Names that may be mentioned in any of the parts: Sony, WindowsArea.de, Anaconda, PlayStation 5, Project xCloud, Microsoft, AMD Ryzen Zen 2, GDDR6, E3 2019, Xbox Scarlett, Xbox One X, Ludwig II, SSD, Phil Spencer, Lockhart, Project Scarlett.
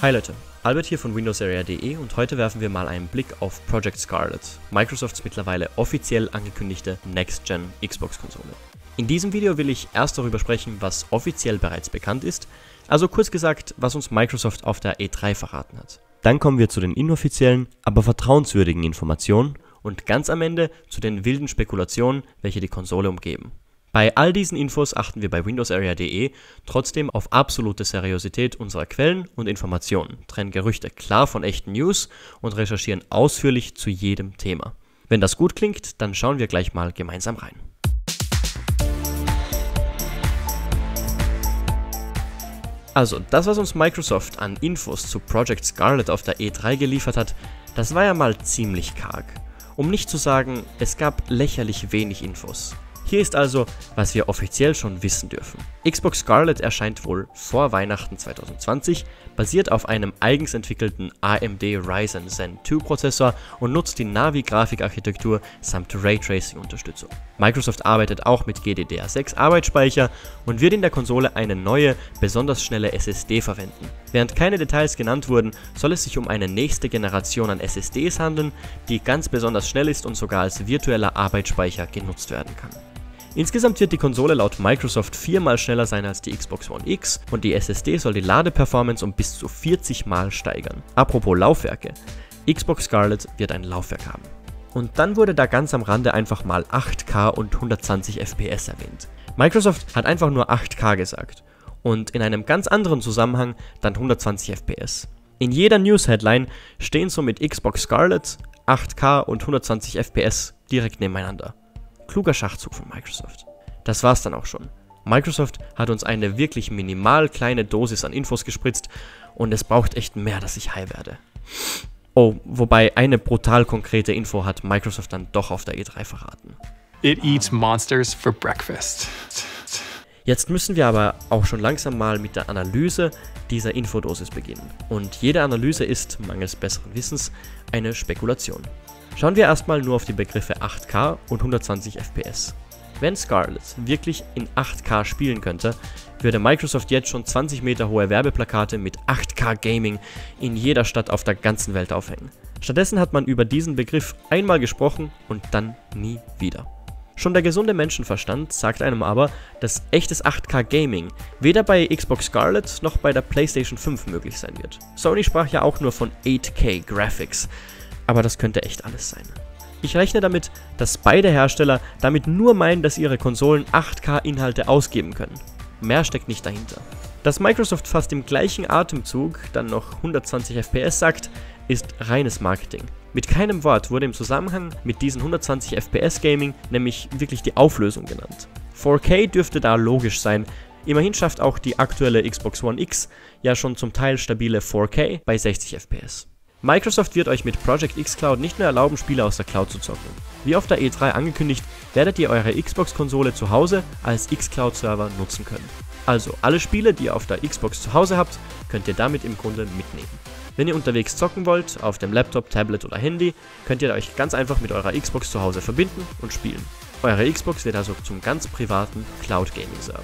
Hi Leute, Albert hier von WindowsArea.de und heute werfen wir mal einen Blick auf Project Scarlett, Microsofts mittlerweile offiziell angekündigte Next-Gen Xbox-Konsole. In diesem Video will ich erst darüber sprechen, was offiziell bereits bekannt ist, also kurz gesagt, was uns Microsoft auf der E3 verraten hat. Dann kommen wir zu den inoffiziellen, aber vertrauenswürdigen Informationen und ganz am Ende zu den wilden Spekulationen, welche die Konsole umgeben. Bei all diesen Infos achten wir bei WindowsArea.de trotzdem auf absolute Seriosität unserer Quellen und Informationen, trennen Gerüchte klar von echten News und recherchieren ausführlich zu jedem Thema. Wenn das gut klingt, dann schauen wir gleich mal gemeinsam rein. Also, das, was uns Microsoft an Infos zu Project Scarlett auf der E3 geliefert hat, das war ja mal ziemlich karg. Um nicht zu sagen, es gab lächerlich wenig Infos. Hier ist also, was wir offiziell schon wissen dürfen. Xbox Scarlett erscheint wohl vor Weihnachten 2020, basiert auf einem eigens entwickelten AMD Ryzen Zen 2 Prozessor und nutzt die Navi-Grafikarchitektur samt Raytracing-Unterstützung. Microsoft arbeitet auch mit GDDR6 Arbeitsspeicher und wird in der Konsole eine neue, besonders schnelle SSD verwenden. Während keine Details genannt wurden, soll es sich um eine nächste Generation an SSDs handeln, die ganz besonders schnell ist und sogar als virtueller Arbeitsspeicher genutzt werden kann. Insgesamt wird die Konsole laut Microsoft viermal schneller sein als die Xbox One X und die SSD soll die Ladeperformance um bis zu 40 Mal steigern. Apropos Laufwerke, Xbox Scarlett wird ein Laufwerk haben. Und dann wurde da ganz am Rande einfach mal 8K und 120 FPS erwähnt. Microsoft hat einfach nur 8K gesagt und in einem ganz anderen Zusammenhang dann 120 FPS. In jeder News-Headline stehen somit Xbox Scarlett, 8K und 120 FPS direkt nebeneinander. Kluger Schachzug von Microsoft. Das war's dann auch schon. Microsoft hat uns eine wirklich minimal kleine Dosis an Infos gespritzt und es braucht echt mehr, dass ich high werde. Oh, wobei eine brutal konkrete Info hat Microsoft dann doch auf der E3 verraten. It eats monsters for breakfast. Jetzt müssen wir aber auch schon langsam mal mit der Analyse dieser Infodosis beginnen. Und jede Analyse ist, mangels besseren Wissens, eine Spekulation. Schauen wir erstmal nur auf die Begriffe 8K und 120 FPS. Wenn Scarlett wirklich in 8K spielen könnte, würde Microsoft jetzt schon 20 Meter hohe Werbeplakate mit 8K Gaming in jeder Stadt auf der ganzen Welt aufhängen. Stattdessen hat man über diesen Begriff einmal gesprochen und dann nie wieder. Schon der gesunde Menschenverstand sagt einem aber, dass echtes 8K Gaming weder bei Xbox Scarlett noch bei der PlayStation 5 möglich sein wird. Sony sprach ja auch nur von 8K Graphics. Aber das könnte echt alles sein. Ich rechne damit, dass beide Hersteller damit nur meinen, dass ihre Konsolen 8K-Inhalte ausgeben können. Mehr steckt nicht dahinter. Dass Microsoft fast im gleichen Atemzug dann noch 120 FPS sagt, ist reines Marketing. Mit keinem Wort wurde im Zusammenhang mit diesen 120 FPS Gaming nämlich wirklich die Auflösung genannt. 4K dürfte da logisch sein. Immerhin schafft auch die aktuelle Xbox One X ja schon zum Teil stabile 4K bei 60 FPS. Microsoft wird euch mit Project xCloud nicht nur erlauben, Spiele aus der Cloud zu zocken. Wie auf der E3 angekündigt, werdet ihr eure Xbox-Konsole zu Hause als xCloud-Server nutzen können. Also alle Spiele, die ihr auf der Xbox zu Hause habt, könnt ihr damit im Grunde mitnehmen. Wenn ihr unterwegs zocken wollt, auf dem Laptop, Tablet oder Handy, könnt ihr euch ganz einfach mit eurer Xbox zu Hause verbinden und spielen. Eure Xbox wird also zum ganz privaten Cloud-Gaming-Server.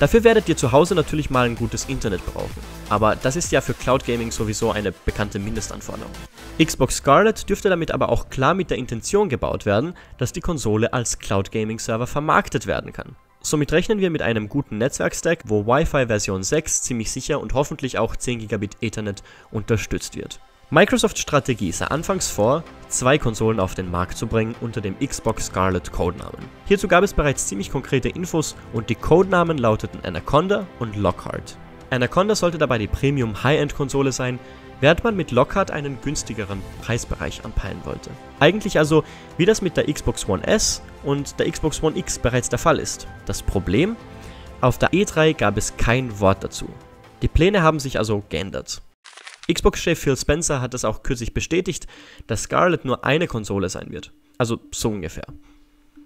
Dafür werdet ihr zu Hause natürlich mal ein gutes Internet brauchen, aber das ist ja für Cloud Gaming sowieso eine bekannte Mindestanforderung. Xbox Scarlett dürfte damit aber auch klar mit der Intention gebaut werden, dass die Konsole als Cloud Gaming Server vermarktet werden kann. Somit rechnen wir mit einem guten Netzwerkstack, wo Wi-Fi Version 6 ziemlich sicher und hoffentlich auch 10 Gigabit Ethernet unterstützt wird. Microsofts Strategie sah anfangs vor, zwei Konsolen auf den Markt zu bringen unter dem Xbox Scarlett Codenamen. Hierzu gab es bereits ziemlich konkrete Infos und die Codenamen lauteten Anaconda und Lockhart. Anaconda sollte dabei die Premium High-End-Konsole sein, während man mit Lockhart einen günstigeren Preisbereich anpeilen wollte. Eigentlich also, wie das mit der Xbox One S und der Xbox One X bereits der Fall ist. Das Problem? Auf der E3 gab es kein Wort dazu. Die Pläne haben sich also geändert. Xbox-Chef Phil Spencer hat das auch kürzlich bestätigt, dass Scarlett nur eine Konsole sein wird. Also so ungefähr.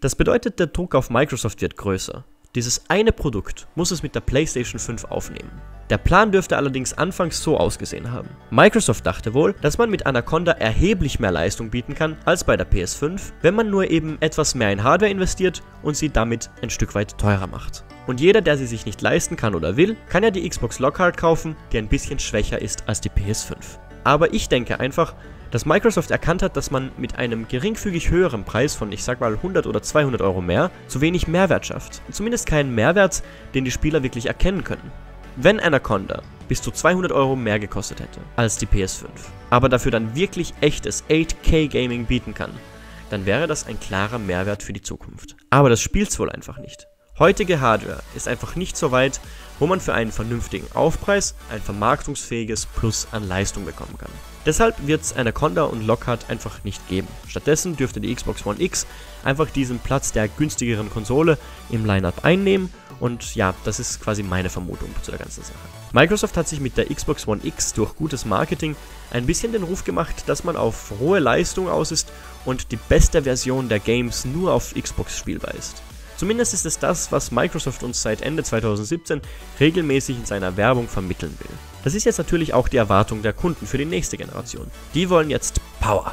Das bedeutet, der Druck auf Microsoft wird größer. Dieses eine Produkt muss es mit der PlayStation 5 aufnehmen. Der Plan dürfte allerdings anfangs so ausgesehen haben. Microsoft dachte wohl, dass man mit Anaconda erheblich mehr Leistung bieten kann als bei der PS5, wenn man nur eben etwas mehr in Hardware investiert und sie damit ein Stück weit teurer macht. Und jeder, der sie sich nicht leisten kann oder will, kann ja die Xbox Lockhart kaufen, die ein bisschen schwächer ist als die PS5. Aber ich denke einfach, dass Microsoft erkannt hat, dass man mit einem geringfügig höheren Preis von, ich sag mal, 100 oder 200 Euro mehr, zu wenig Mehrwert schafft. Zumindest keinen Mehrwert, den die Spieler wirklich erkennen können. Wenn Anaconda bis zu 200 Euro mehr gekostet hätte als die PS5, aber dafür dann wirklich echtes 8K-Gaming bieten kann, dann wäre das ein klarer Mehrwert für die Zukunft. Aber das spielt's wohl einfach nicht. Heutige Hardware ist einfach nicht so weit, wo man für einen vernünftigen Aufpreis ein vermarktungsfähiges Plus an Leistung bekommen kann. Deshalb wird es Anaconda und Lockhart einfach nicht geben. Stattdessen dürfte die Xbox One X einfach diesen Platz der günstigeren Konsole im Lineup einnehmen und ja, das ist quasi meine Vermutung zu der ganzen Sache. Microsoft hat sich mit der Xbox One X durch gutes Marketing ein bisschen den Ruf gemacht, dass man auf hohe Leistung aus ist und die beste Version der Games nur auf Xbox spielbar ist. Zumindest ist es das, was Microsoft uns seit Ende 2017 regelmäßig in seiner Werbung vermitteln will. Das ist jetzt natürlich auch die Erwartung der Kunden für die nächste Generation. Die wollen jetzt Power.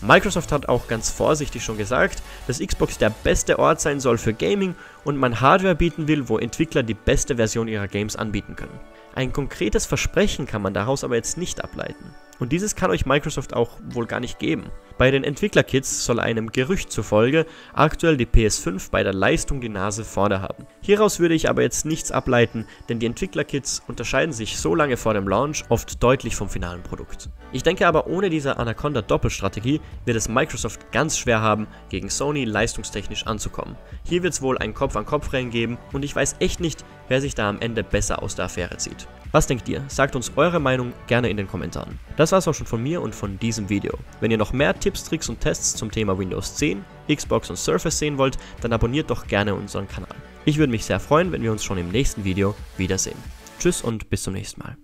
Microsoft hat auch ganz vorsichtig schon gesagt, dass Xbox der beste Ort sein soll für Gaming und man Hardware bieten will, wo Entwickler die beste Version ihrer Games anbieten können. Ein konkretes Versprechen kann man daraus aber jetzt nicht ableiten. Und dieses kann euch Microsoft auch wohl gar nicht geben. Bei den Entwicklerkits soll einem Gerücht zufolge aktuell die PS5 bei der Leistung die Nase vorne haben. Hieraus würde ich aber jetzt nichts ableiten, denn die Entwicklerkits unterscheiden sich so lange vor dem Launch oft deutlich vom finalen Produkt. Ich denke aber, ohne diese Anaconda-Doppelstrategie wird es Microsoft ganz schwer haben, gegen Sony leistungstechnisch anzukommen. Hier wird es wohl ein Kopf-an-Kopf-Rennen geben und ich weiß echt nicht, wer sich da am Ende besser aus der Affäre zieht. Was denkt ihr? Sagt uns eure Meinung gerne in den Kommentaren. Das war's auch schon von mir und von diesem Video. Wenn ihr noch mehr Tipps, Tricks und Tests zum Thema Windows 10, Xbox und Surface sehen wollt, dann abonniert doch gerne unseren Kanal. Ich würde mich sehr freuen, wenn wir uns schon im nächsten Video wiedersehen. Tschüss und bis zum nächsten Mal.